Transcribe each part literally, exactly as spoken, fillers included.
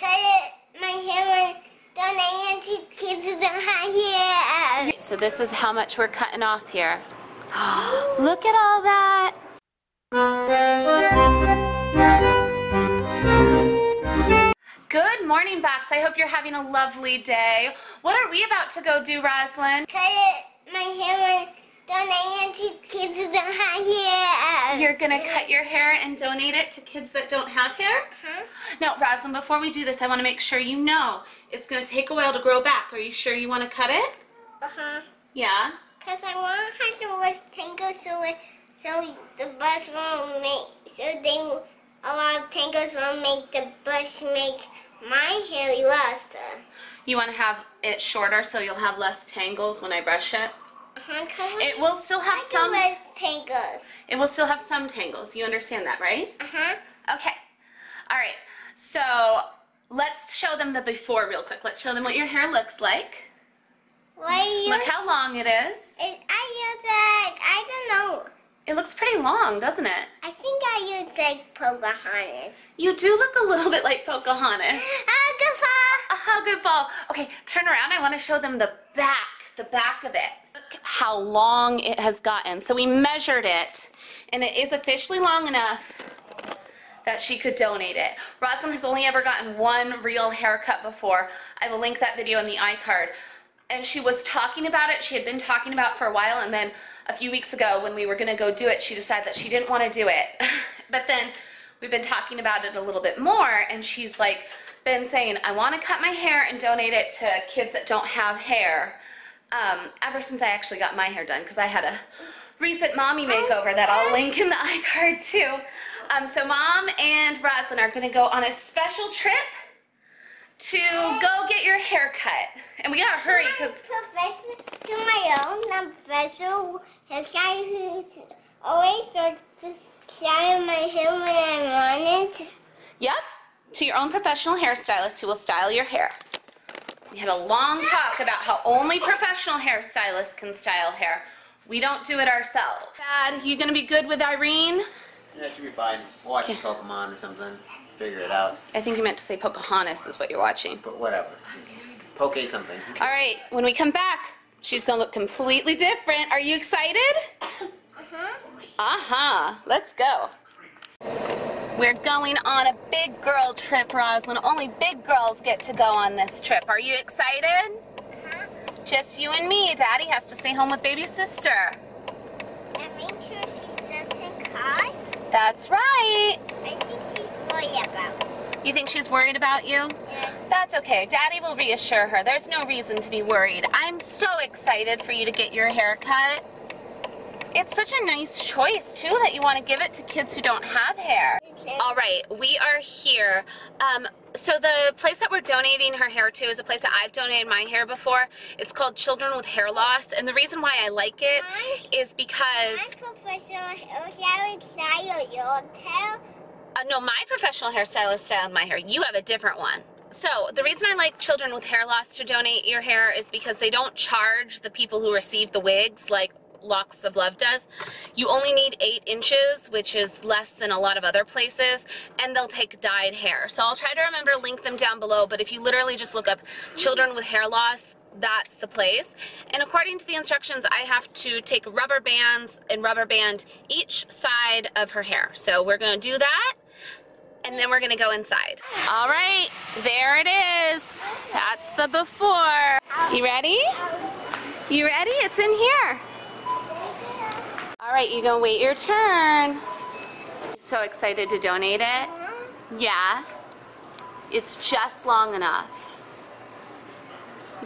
cut my hair and then I answer kids with my hair. So this is how much we're cutting off here. Look at all that. Good morning, Box. I hope you're having a lovely day. What are we about to go do, Rosalind? Cut my hair and donate it to kids that don't have hair. You're going to cut your hair and donate it to kids that don't have hair? Uh-huh. Now, Rosalind, before we do this, I want to make sure you know it's going to take a while to grow back. Are you sure you want to cut it? Uh-huh. Yeah? Because I want to have some tangles so, it, so the bus won't make, so they, a lot of tangles won't make the bus make my hair lost. You want to have it shorter so you'll have less tangles when I brush it? It will still have some tangles. It will still have some tangles. You understand that, right? Uh-huh. Okay. All right. So let's show them the before real quick. Let's show them what your hair looks like. Why Look how long it is. It, I use like, I don't know. It looks pretty long, doesn't it? I think I use like Pocahontas. You do look a little bit like Pocahontas. A good ball. A good ball. Okay, turn around. I want to show them the back. The back of it. Look how long it has gotten. So we measured it, and it is officially long enough that she could donate it. Rosalind has only ever gotten one real haircut before. I will link that video in the iCard. And she was talking about it. She had been talking about it for a while, and then a few weeks ago when we were going to go do it, she decided that she didn't want to do it. But then we've been talking about it a little bit more, and she's like been saying, I want to cut my hair and donate it to kids that don't have hair. Um, ever since I actually got my hair done, because I had a recent mommy makeover that I'll link in the iCard too. Um, so Mom and Rosalind are going to go on a special trip to go get your hair cut. And we got to hurry because... To my own professional hairstyle who always starts to style my hair when I want it. Yep, to your own professional hairstylist who will style your hair. We had a long talk about how only professional hairstylists can style hair. We don't do it ourselves. Dad, you gonna be good with Irene? Yeah, it should be fine. We'll watch okay. Pokemon or something. Figure it out. I think you meant to say Pocahontas is what you're watching. But whatever. Poke something. All right, when we come back, she's gonna look completely different. Are you excited? Uh-huh. Uh-huh. Let's go. We're going on a big girl trip, Rosalind. Only big girls get to go on this trip. Are you excited? Uh-huh. Just you and me. Daddy has to stay home with baby sister. And make sure she doesn't cry. That's right. I think she's worried about me. You think she's worried about you? Yes. That's okay. Daddy will reassure her. There's no reason to be worried. I'm so excited for you to get your hair cut. It's such a nice choice, too, that you want to give it to kids who don't have hair. All right, we are here. Um, so the place that we're donating her hair to is a place that I've donated my hair before. It's called Children with Hair Loss, and the reason why I like it I'm, is because... My professional hairstylist styled your hair? Uh, no, my professional hairstylist styled my hair. You have a different one. So the reason I like Children with Hair Loss to donate your hair is because they don't charge the people who receive the wigs like Locks of Love does. You only need eight inches, which is less than a lot of other places, and they'll take dyed hair. So I'll try to remember to link them down below, but if you literally just look up Children with Hair Loss, that's the place. And according to the instructions, I have to take rubber bands and rubber band each side of her hair. So we're going to do that, and then we're going to go inside. All right, there it is. That's the before. You ready? You ready? It's in here. All right, you're gonna wait your turn. So excited to donate it. Mm-hmm. Yeah, it's just long enough.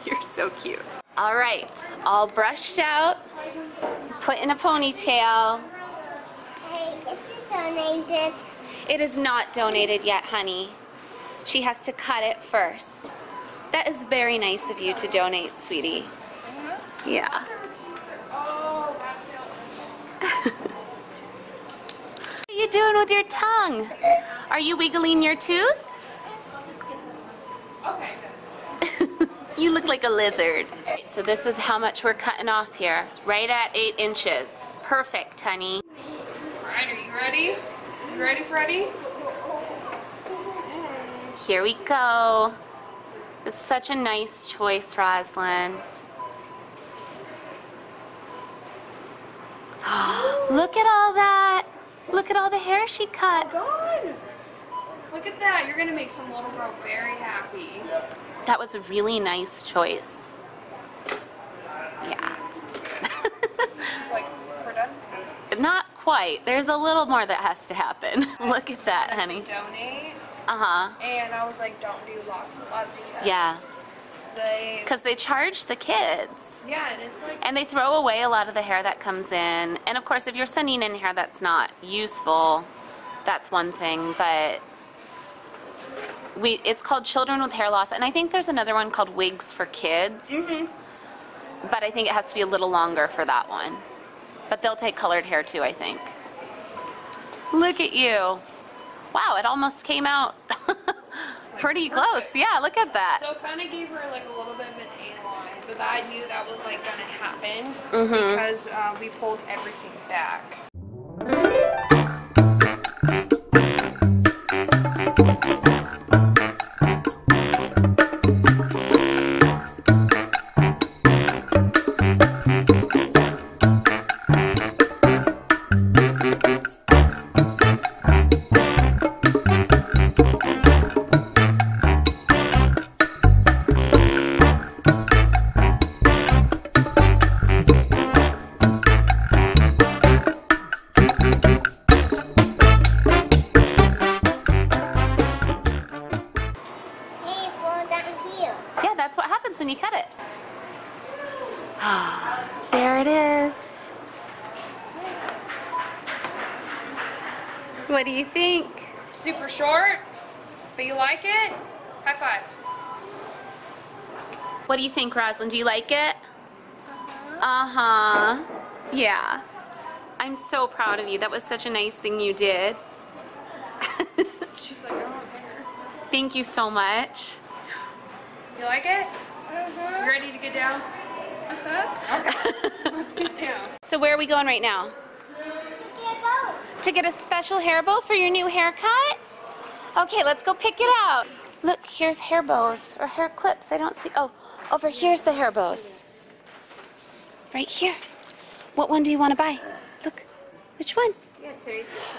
You're so cute. All right, all brushed out, put in a ponytail. Hey, is it donated? It is not donated yet, honey. She has to cut it first. That is very nice of you to donate, sweetie. Mm-hmm. Yeah. What are you doing with your tongue? Are you wiggling your tooth? Okay. You look like a lizard. So this is how much we're cutting off here. Right at eight inches. Perfect, honey. Alright, are you ready? You ready, Freddie? And Here we go. It's such a nice choice, Rosalind. Look at all that. Look at all the hair she cut. Oh, God. Look at that. You're going to make some little girl very happy. That was a really nice choice. Yeah. Like, we're done? Not quite. There's a little more that has to happen. Look at that, and honey. Donate. Uh-huh. And I was like, don't do Locks of Love because yeah. they... Because they charge the kids. Yeah, and it's like... And they throw away a lot of the hair that comes in. And of course, if you're sending in hair that's not useful, that's one thing. But we it's called Children with Hair Loss. And I think there's another one called Wigs for Kids. Mm-hmm. But I think it has to be a little longer for that one. But they'll take colored hair too, I think. Look at you. Wow, it almost came out pretty like close. Yeah, look at that. So it kind of gave her like a little bit of an A-line, but I knew that was like going to happen mm-hmm. because uh, we pulled everything back. What do you think? Super short, but you like it? High five. What do you think, Rosalind? Do you like it? Uh-huh. Uh-huh. Yeah. I'm so proud of you. That was such a nice thing you did. She's like, I don't care. Thank you so much. You like it? Uh-huh. You ready to get down? Uh-huh. Okay. Let's get down. So where are we going right now? To get a special hair bow for your new haircut? Okay, let's go pick it out. Look, here's hair bows or hair clips. I don't see. Oh, over here's the hair bows. Right here. What one do you want to buy? Look, which one?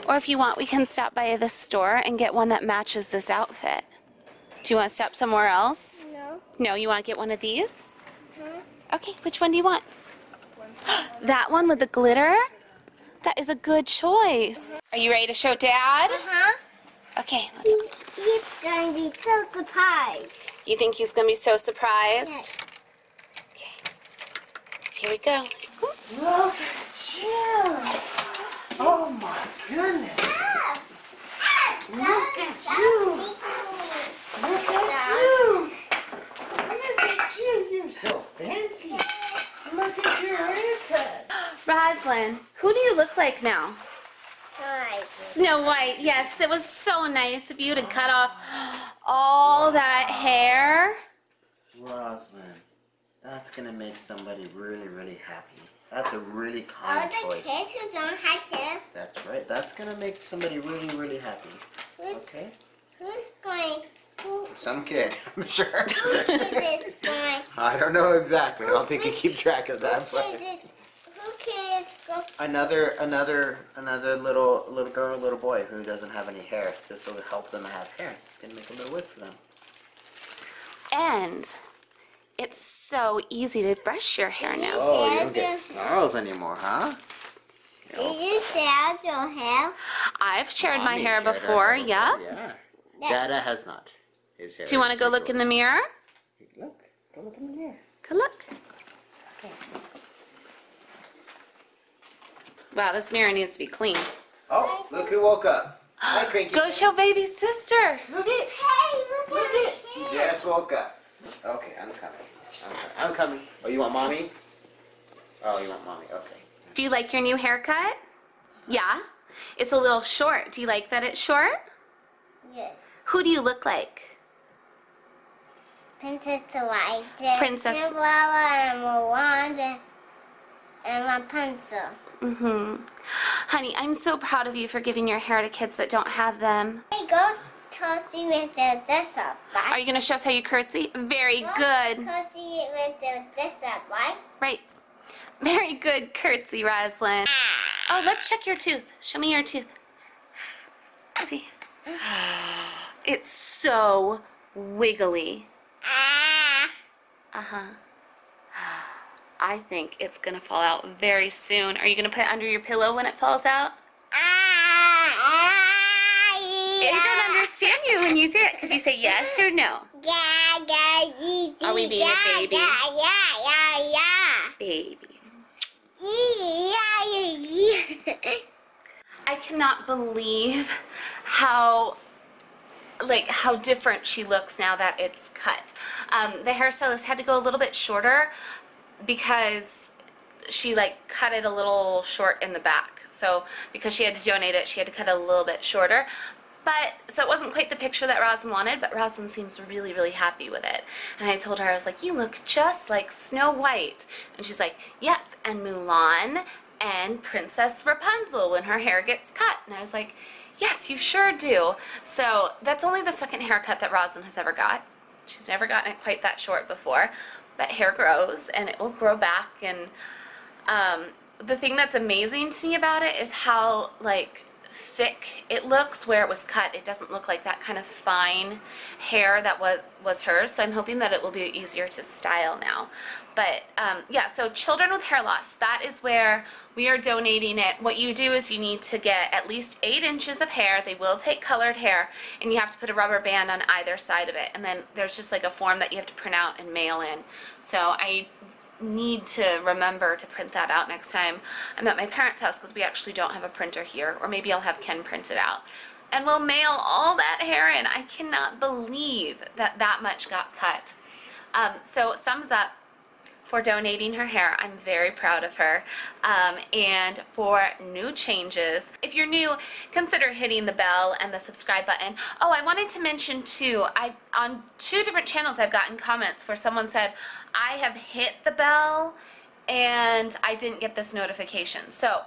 Or if you want, we can stop by this store and get one that matches this outfit. Do you want to stop somewhere else? No. No, you want to get one of these? Mm-hmm. Okay, which one do you want? That one with the glitter? That is a good choice. Are you ready to show Dad? Uh-huh. Okay, let's go. He's going to be so surprised. You think he's going to be so surprised? Yes. Okay. Here we go. Look at you. Oh, my goodness. Ah. Ah. Look at you. Look at you. Look at you. You're so fancy. Look at your haircut. Rosalind, who do you look like now? Snow White. Snow White, yes. It was so nice of you to cut off all wow. that hair. Rosalind, that's going to make somebody really, really happy. That's a really kind choice. All the choice. Kids who don't have hair. That's right. That's going to make somebody really, really happy. Who's, okay? Who's going? Who, Some kid, I'm sure. Who kid is going? I don't know exactly. I don't think you keep track of that. Kids, go. Another, another, another little, little girl, little boy who doesn't have any hair. This will help them have hair. It's gonna make a little wig for them. And it's so easy to brush your hair now. Oh, you don't get snarls anymore, huh? Did you share your hair? I've shared my hair before. Yeah. Yeah. Dada has not. His hair. Do you want to go look in the mirror? Look. Go look in the mirror. Go look. Okay. Wow, this mirror needs to be cleaned. Oh, look who woke up. Hi, Cranky. Go show baby sister. Look it. Hey, look, look it. She just woke up. Okay, I'm coming. I'm coming. I'm coming. Oh, you want mommy? Oh, you want mommy. Okay. Do you like your new haircut? Yeah. It's a little short. Do you like that it's short? Yes. Who do you look like? Princess Delight. Princess. Cinderella and Moana and Rapunzel. Mm-hmm. Honey, I'm so proud of you for giving your hair to kids that don't have them. Hey, go to curtsy with the this up, right? Are you going to show us how you curtsy? Very go good. Curtsy with the this up, right? Right. Very good curtsy, Rosalind. Oh, let's check your tooth. Show me your tooth. See? It's so wiggly. Uh-huh. I think it's going to fall out very soon. Are you going to put it under your pillow when it falls out? They don't understand you when you say it. Could you say yes or no? Are we being a baby? Baby. I cannot believe how, like, how different she looks now that it's cut. Um, the hairstylist had to go a little bit shorter because she, like, cut it a little short in the back. So because she had to donate it, she had to cut it a little bit shorter. But, so it wasn't quite the picture that Rosalind wanted, but Rosalind seems really, really happy with it. And I told her, I was like, you look just like Snow White. And she's like, yes, and Mulan and Princess Rapunzel when her hair gets cut. And I was like, yes, you sure do. So that's only the second haircut that Rosalind has ever got. She's never gotten it quite that short before. But hair grows, and it will grow back. And um, the thing that's amazing to me about it is how, like, thick it looks where it was cut. It doesn't look like that kind of fine hair that was was hers, so I'm hoping that it will be easier to style now. But um, yeah, so Children with Hair Loss, that is where we are donating it. What you do is you need to get at least eight inches of hair. They will take colored hair, and you have to put a rubber band on either side of it, and then there's just like a form that you have to print out and mail in. So I need to remember to print that out next time I'm at my parents' house, because we actually don't have a printer here, or maybe I'll have Ken print it out. And we'll mail all that hair in. I cannot believe that that much got cut. Um, so thumbs up for donating her hair. I'm very proud of her. Um, and for new changes, if you're new, consider hitting the bell and the subscribe button. Oh, I wanted to mention too, I on two different channels I've gotten comments where someone said, I have hit the bell and I didn't get this notification. So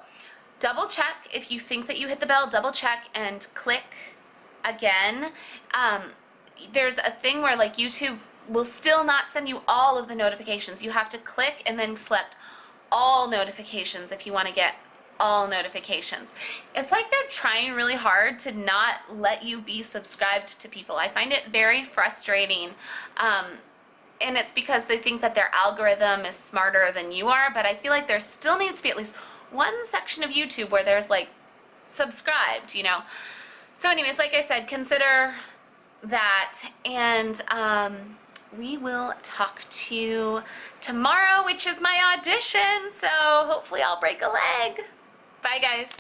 double check. If you think that you hit the bell, double check and click again. Um, there's a thing where, like, YouTube will still not send you all of the notifications. You have to click and then select all notifications if you want to get all notifications. It's like they're trying really hard to not let you be subscribed to people. I find it very frustrating. Um, and it's because they think that their algorithm is smarter than you are, but I feel like there still needs to be at least one section of YouTube where there's, like, subscribed, you know. So anyways, like I said, consider that, and um, we will talk to you tomorrow, which is my audition, so hopefully I'll break a leg. Bye, guys.